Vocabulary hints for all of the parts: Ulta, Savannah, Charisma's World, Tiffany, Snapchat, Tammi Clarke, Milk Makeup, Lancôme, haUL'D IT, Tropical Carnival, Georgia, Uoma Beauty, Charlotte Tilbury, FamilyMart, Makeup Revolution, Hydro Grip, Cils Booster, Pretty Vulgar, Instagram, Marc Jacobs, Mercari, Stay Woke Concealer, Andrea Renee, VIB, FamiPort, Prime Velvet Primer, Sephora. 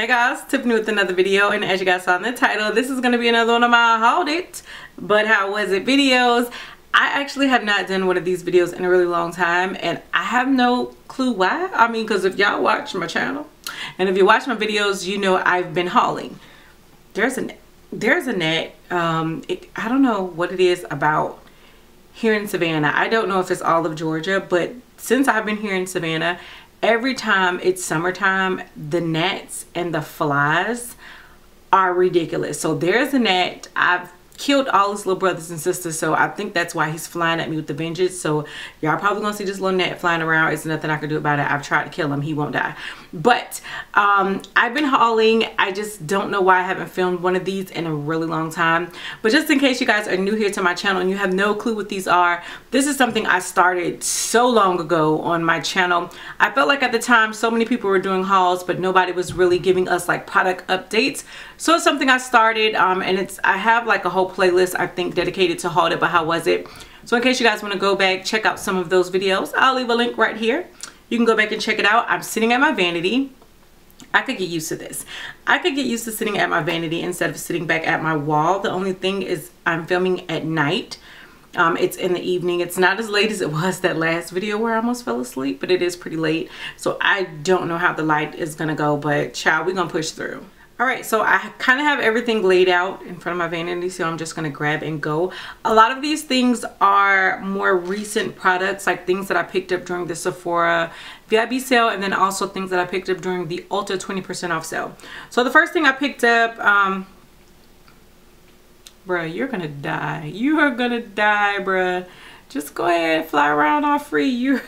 Hey guys, Tiffany with another video, and as you guys saw in the title, this is going to be another one of my hauled it but how was it videos. I actually have not done one of these videos in a really long time, and I have no clue why. I mean, because if y'all watch my channel and if you watch my videos, you know I've been hauling. There's a net, I don't know what it is about here in Savannah. I don't know if it's all of Georgia, but since I've been here in Savannah, every time it's summertime, the gnats and the flies are ridiculous. So there's a gnat. I've killed all his little brothers and sisters, so I think that's why he's flying at me with a vengeance. So y'all probably gonna see this little gnat flying around. It's nothing I can do about it. I've tried to kill him, he won't die. But I've been hauling. I just don't know why I haven't filmed one of these in a really long time. But just in case you guys are new here to my channel and you have no clue what these are, this is something I started so long ago on my channel. I felt like at the time so many people were doing hauls, but nobody was really giving us like product updates. So it's something I started, and I have like a whole playlist I think dedicated to hauled it but how was it. So in case you guys want to go back, check out some of those videos. I'll leave a link right here. You can go back and check it out. I'm sitting at my vanity. I could get used to this. I could get used to sitting at my vanity instead of sitting back at my wall. The only thing is I'm filming at night. It's in the evening. It's not as late as it was that last video where I almost fell asleep, but it is pretty late. So I don't know how the light is gonna go, but child, we're gonna push through. Alright, so I kind of have everything laid out in front of my vanity, so I'm just going to grab and go. A lot of these things are more recent products, like things that I picked up during the Sephora VIB sale, and then also things that I picked up during the Ulta 20% off sale. So the first thing I picked up, bruh, you're going to die. You are going to die, bruh. Just go ahead, fly around all free. You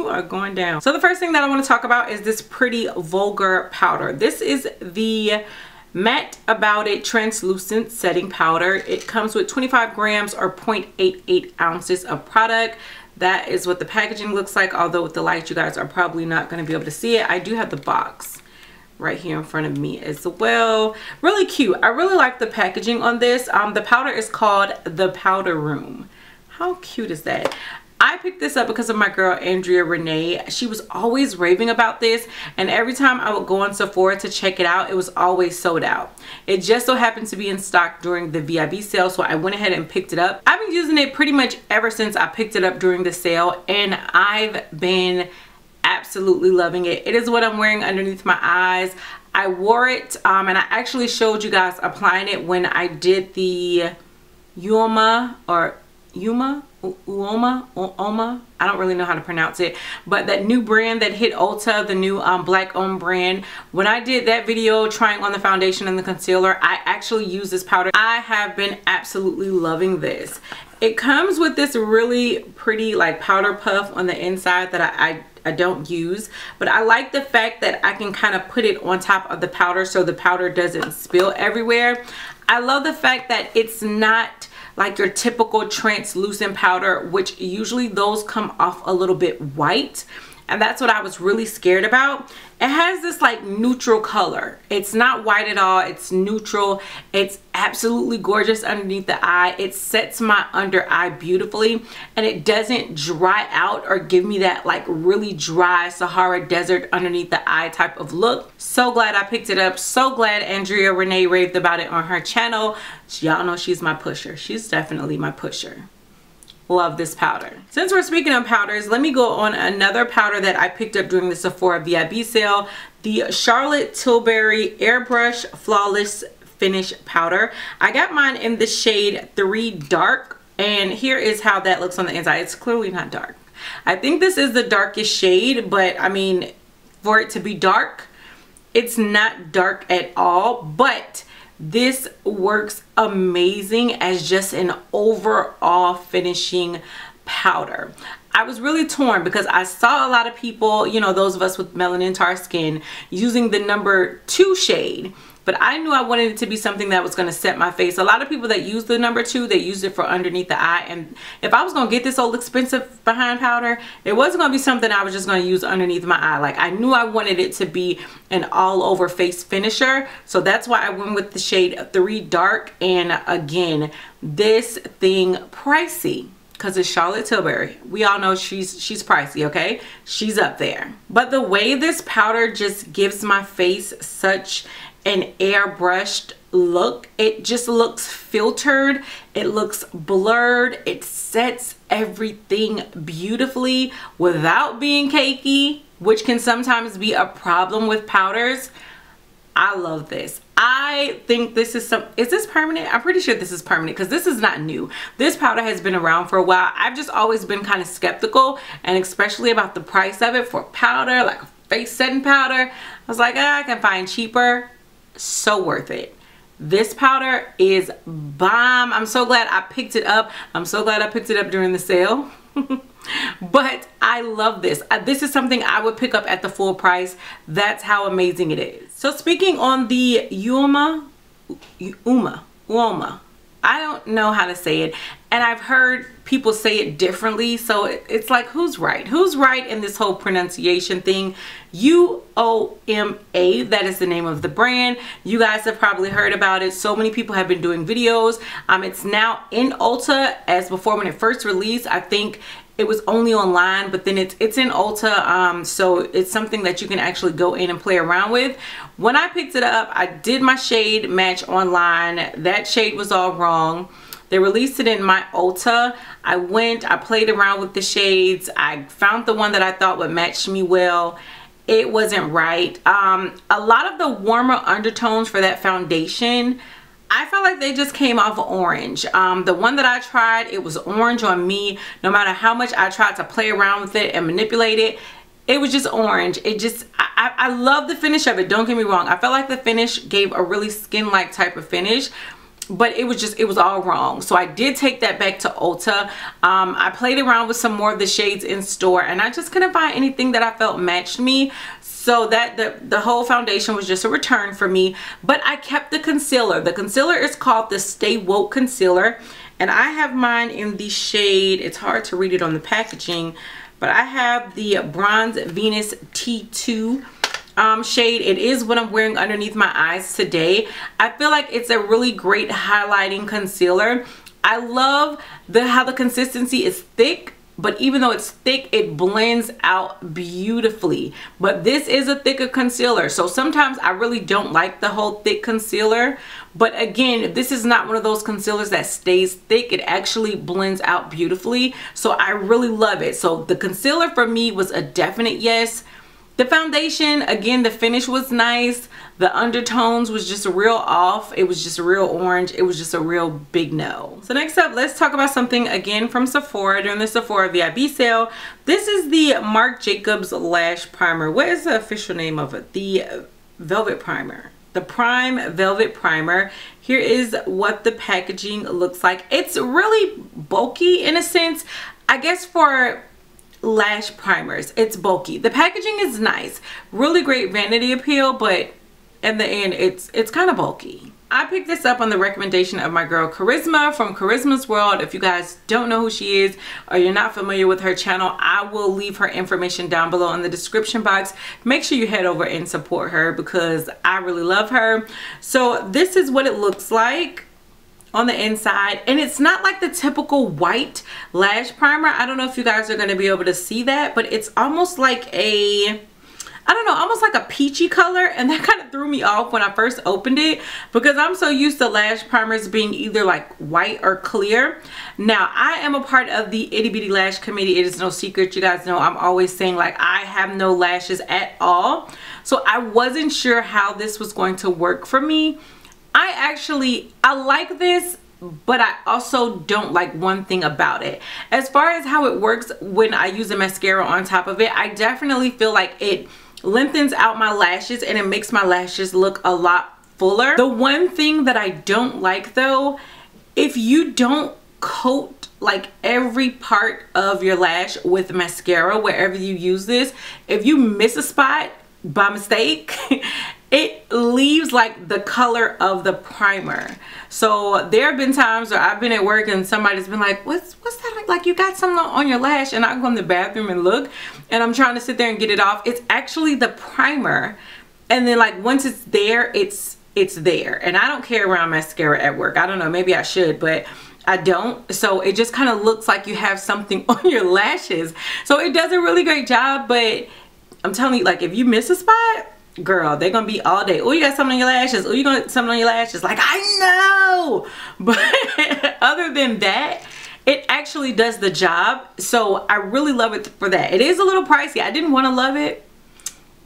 are going down. So the first thing that I want to talk about is this Pretty Vulgar powder. This is the Matte About It translucent setting powder. It comes with 25 grams or 0.88 ounces of product. That is what the packaging looks like, although with the light you guys are probably not going to be able to see it. I do have the box right here in front of me as well. Really cute. I really like the packaging on this. The powder is called The Powder Room. How cute is that? I picked this up because of my girl Andrea Renee. She was always raving about this, and every time I would go on Sephora to check it out, it was always sold out. It just so happened to be in stock during the VIB sale, so I went ahead and picked it up. I've been using it pretty much ever since I picked it up during the sale, and I've been absolutely loving it. It is what I'm wearing underneath my eyes. I wore it, and I actually showed you guys applying it when I did the Uoma, I don't really know how to pronounce it, but that new brand that hit Ulta, the new black owned brand. When I did that video trying on the foundation and the concealer, I actually used this powder. I have been absolutely loving this. It comes with this really pretty like powder puff on the inside that I don't use, but I like the fact that I can kind of put it on top of the powder so the powder doesn't spill everywhere. I love the fact that it's not like your typical translucent powder, which usually those come off a little bit white, and that's what I was really scared about. It has this like neutral color. It's not white at all, it's neutral. It's absolutely gorgeous underneath the eye. It sets my under eye beautifully, and it doesn't dry out or give me that like really dry Sahara desert underneath the eye type of look. So glad I picked it up. So glad Andrea Renee raved about it on her channel. Y'all know she's my pusher. She's definitely my pusher. Love this powder. Since we're speaking of powders, let me go on another powder that I picked up during the Sephora VIB sale, the Charlotte Tilbury Airbrush Flawless Finish Powder. I got mine in the shade 3 Dark, and here is how that looks on the inside. It's clearly not dark. I think this is the darkest shade, but I mean, for it to be dark, it's not dark at all, but this works amazing as just an overall finishing powder. I was really torn because I saw a lot of people, you know, those of us with melanin tar skin, using the number 2 shade, but I knew I wanted it to be something that was going to set my face. A lot of people that use the number 2, they use it for underneath the eye, and if I was going to get this old expensive behind powder, it wasn't going to be something I was just going to use underneath my eye. Like, I knew I wanted it to be an all over face finisher, so that's why I went with the shade 3 Dark, and again, this thing pricey. because it's Charlotte Tilbury. We all know she's pricey, okay? She's up there. But the way this powder just gives my face such an airbrushed look, it just looks filtered, it looks blurred, it sets everything beautifully without being cakey, which can sometimes be a problem with powders. I love this. I think this is is this permanent? I'm pretty sure this is permanent because this is not new. This powder has been around for a while. I've just always been kind of skeptical, and especially about the price of it for powder, like face setting powder. I was like, ah, I can find cheaper. So worth it. This powder is bomb. I'm so glad I picked it up. I'm so glad I picked it up during the sale. But I love this. This is something I would pick up at the full price. That's how amazing it is. So speaking on the Uoma, I don't know how to say it, and I've heard people say it differently, so it's like, who's right? Who's right in this whole pronunciation thing? U-O-M-A, that is the name of the brand. You guys have probably heard about it. So many people have been doing videos. It's now in Ulta, as before when it first released. I think it was only online, but then it's in Ulta, so it's something that you can actually go in and play around with. When I picked it up, I did my shade match online. That shade was all wrong. They released it in my Ulta. I played around with the shades. I found the one that I thought would match me well. It wasn't right. A lot of the warmer undertones for that foundation, I felt like they just came off orange. The one that I tried, it was orange on me. No matter how much I tried to play around with it and manipulate it, it was just orange. It just, I love the finish of it, don't get me wrong. I felt like the finish gave a really skin-like type of finish, but it was all wrong. So I did take that back to Ulta. I played around with some more of the shades in store, and I just couldn't find anything that I felt matched me. So that the whole foundation was just a return for me. But I kept the concealer. The concealer is called the Stay Woke Concealer, and I have mine in the shade, it's hard to read it on the packaging, but I have the Bronze Venus T2 shade. It is what I'm wearing underneath my eyes today. I feel like it's a really great highlighting concealer. I love how the consistency is thick, but even though it's thick, it blends out beautifully. But this is a thicker concealer, so sometimes I really don't like the whole thick concealer. But again, this is not one of those concealers that stays thick. It actually blends out beautifully, so I really love it. So the concealer for me was a definite yes. The foundation, again, the finish was nice. The undertones was just real off. It was just real orange. It was just a real big no. So next up, let's talk about something again from Sephora during the Sephora VIB sale. This is the Marc Jacobs Lash Primer. What is the official name of it? The Velvet Primer. The Prime Velvet Primer. Here is what the packaging looks like. It's really bulky in a sense. I guess for lash primers, it's bulky. The packaging is nice, really great vanity appeal, but in the end it's kind of bulky. I picked this up on the recommendation of my girl Charisma from Charisma's World. If you guys don't know who she is or you're not familiar with her channel, I will leave her information down below in the description box. Make sure you head over and support her because I really love her. So this is what it looks like on the inside, and it's not like the typical white lash primer. I don't know if you guys are going to be able to see that, but it's almost like a, I don't know, almost like a peachy color, and that kind of threw me off when I first opened it because I'm so used to lash primers being either like white or clear. Now, I am a part of the Itty Bitty Lash Committee. It is no secret. You guys know I'm always saying like I have no lashes at all. So I wasn't sure how this was going to work for me. I like this, but I also don't like one thing about it. As far as how it works when I use a mascara on top of it, I definitely feel like it lengthens out my lashes and it makes my lashes look a lot fuller. The one thing that I don't like though, if you don't coat like every part of your lash with mascara wherever you use this, if you miss a spot by mistake, it leaves like the color of the primer. So there have been times where I've been at work and somebody's been like, what's that? Like you got something on your lash, and I go in the bathroom and look, and I'm trying to sit there and get it off. It's actually the primer, and then like once it's there, it's there. And I don't carry around mascara at work. I don't know, maybe I should, but I don't, so it just kind of looks like you have something on your lashes. So it does a really great job, but I'm telling you, like, if you miss a spot, girl, they're gonna be all day, oh, you got something on your lashes, oh, you got something on your lashes, like, I know. But other than that, it actually does the job, so I really love it for that. It is a little pricey. I didn't want to love it,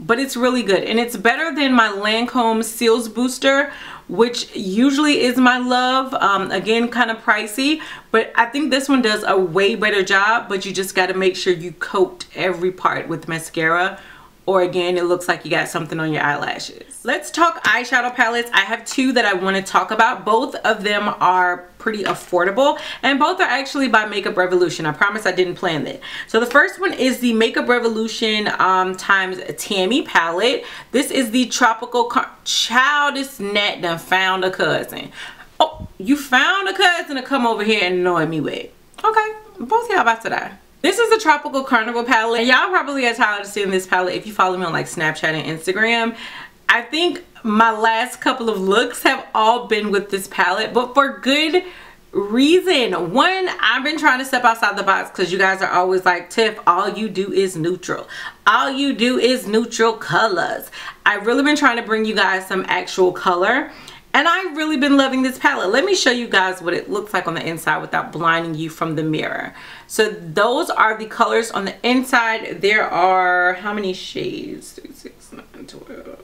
but it's really good, and it's better than my Lancôme Cils Booster, which usually is my love. Again, kind of pricey, but I think this one does a way better job, but you just got to make sure you coat every part with mascara, or again, it looks like you got something on your eyelashes. Let's talk eyeshadow palettes. I have two that I want to talk about. Both of them are pretty affordable, and both are actually by Makeup Revolution. I promise I didn't plan that. So the first one is the Makeup Revolution times Tammy palette. This is the Tropical Child, this net done found a cousin. Oh, you found a cousin to come over here and annoy me with. Okay, both y'all about to die. This is the Tropical Carnival palette, and y'all probably are tired of seeing this palette if you follow me on like Snapchat and Instagram. I think my last couple of looks have all been with this palette, but for good reason. One, I've been trying to step outside the box because you guys are always like, Tiff, all you do is neutral. All you do is neutral colors. I've really been trying to bring you guys some actual color. And I've really been loving this palette. Let me show you guys what it looks like on the inside without blinding you from the mirror. So those are the colors on the inside. There are how many shades? 3, 6, 9, 12,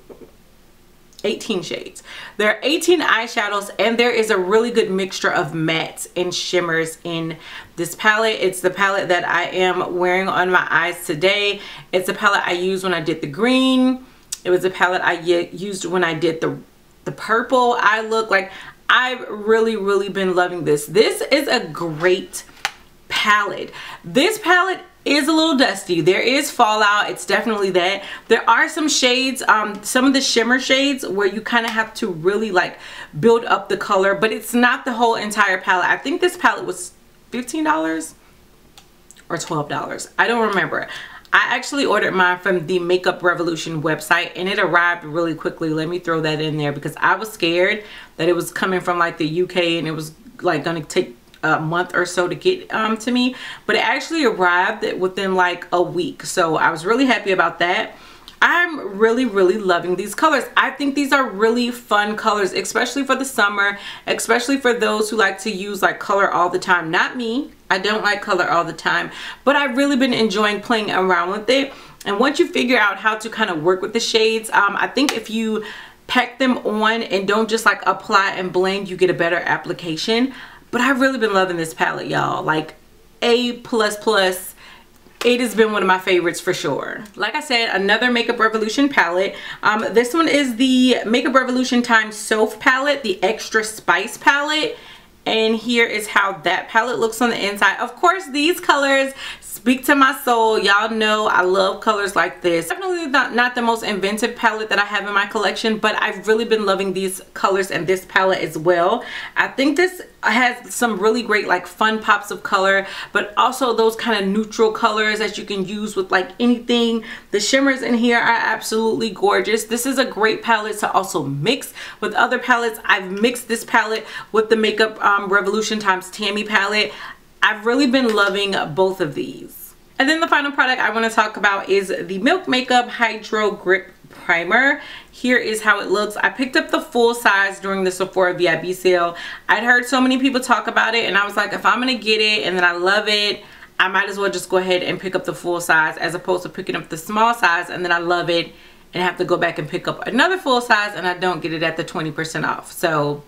18 shades. There are 18 eyeshadows, and there is a really good mixture of mattes and shimmers in this palette. It's the palette that I am wearing on my eyes today. It's a palette I used when I did the green. It was a palette I used when I did the purple eye look. Like, I've really been loving this. This is a great palette. This palette is a little dusty. There is fallout. It's definitely that. There are some shades, some of the shimmer shades where you kind of have to really like build up the color, but it's not the whole entire palette. I think this palette was $15 or $12. I don't remember. I actually ordered mine from the Makeup Revolution website, and it arrived really quickly. Let me throw that in there because I was scared that it was coming from like the UK and it was like gonna take a month or so to get to me, but it actually arrived within like a week. So I was really happy about that. I'm really loving these colors. I think these are really fun colors, especially for the summer, especially for those who like to use like color all the time. Not me. I don't like color all the time, but I've really been enjoying playing around with it. And once you figure out how to kind of work with the shades, I think if you pack them on and don't just like apply and blend, you get a better application. But I've really been loving this palette, y'all. Like A++. It has been one of my favorites for sure. Like I said, another Makeup Revolution palette. This one is the Makeup Revolution times Soph palette, the Extra Spice palette. And here is how that palette looks on the inside. Of course, these colors speak to my soul. Y'all know I love colors like this. Definitely not the most inventive palette that I have in my collection, but I've really been loving these colors and this palette as well. I think this has some really great like fun pops of color, but also those kind of neutral colors that you can use with like anything. The shimmers in here are absolutely gorgeous. This is a great palette to also mix with other palettes. I've mixed this palette with the Makeup Revolution times Tammy palette. I've really been loving both of these. And then the final product I want to talk about is the Milk Makeup Hydro Grip Primer. Here is how it looks. I picked up the full size during the Sephora VIB sale. I'd heard so many people talk about it, and I was like, if I'm gonna get it and then I love it, I might as well just go ahead and pick up the full size as opposed to picking up the small size and then I love it and have to go back and pick up another full size and I don't get it at the 20% off. So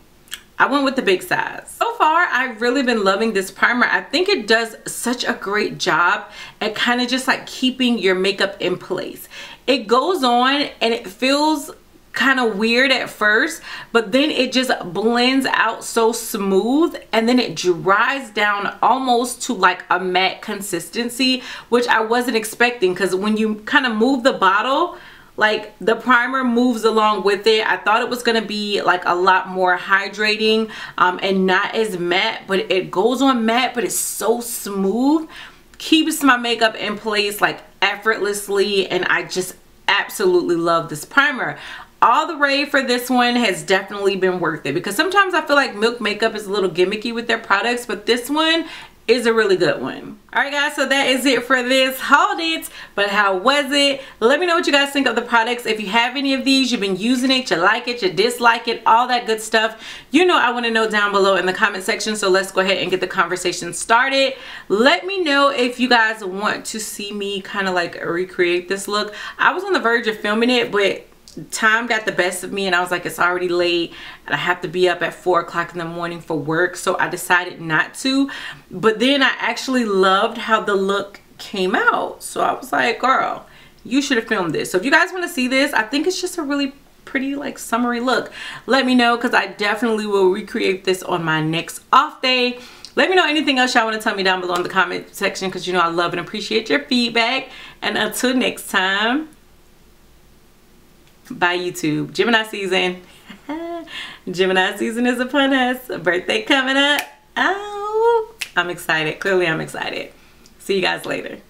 I went with the big size. So far, I've really been loving this primer. I think it does such a great job at kind of just like keeping your makeup in place. It goes on and it feels kind of weird at first, but then it just blends out so smooth, and then it dries down almost to like a matte consistency, which I wasn't expecting because when you kind of move the bottle, like the primer moves along with it. I thought it was gonna be like a lot more hydrating and not as matte, but it goes on matte, but it's so smooth. Keeps my makeup in place like effortlessly, and I just absolutely love this primer. all the rave for this one has definitely been worth it, because sometimes I feel like Milk Makeup is a little gimmicky with their products, but this one is a really good one. All right guys, so that is it for this haul. But how was it? Let me know what you guys think of the products. If you have any of these, you've been using it, you like it, you dislike it, all that good stuff, you know, I want to know down below in the comment section. So let's go ahead and get the conversation started. Let me know if you guys want to see me kind of like recreate this look. I was on the verge of filming it, but time got the best of me and I was like, it's already late and I have to be up at 4 o'clock in the morning for work, so I decided not to. But then I actually loved how the look came out, so I was like, girl, you should have filmed this. So if you guys want to see this, I think it's just a really pretty like summery look. Let me know, because I definitely will recreate this on my next off day. Let me know anything else y'all want to tell me down below in the comment section, because you know I love and appreciate your feedback. And until next time, bye YouTube. Gemini season. Gemini season is upon us. A birthday coming up. Oh, I'm excited. Clearly I'm excited. See you guys later.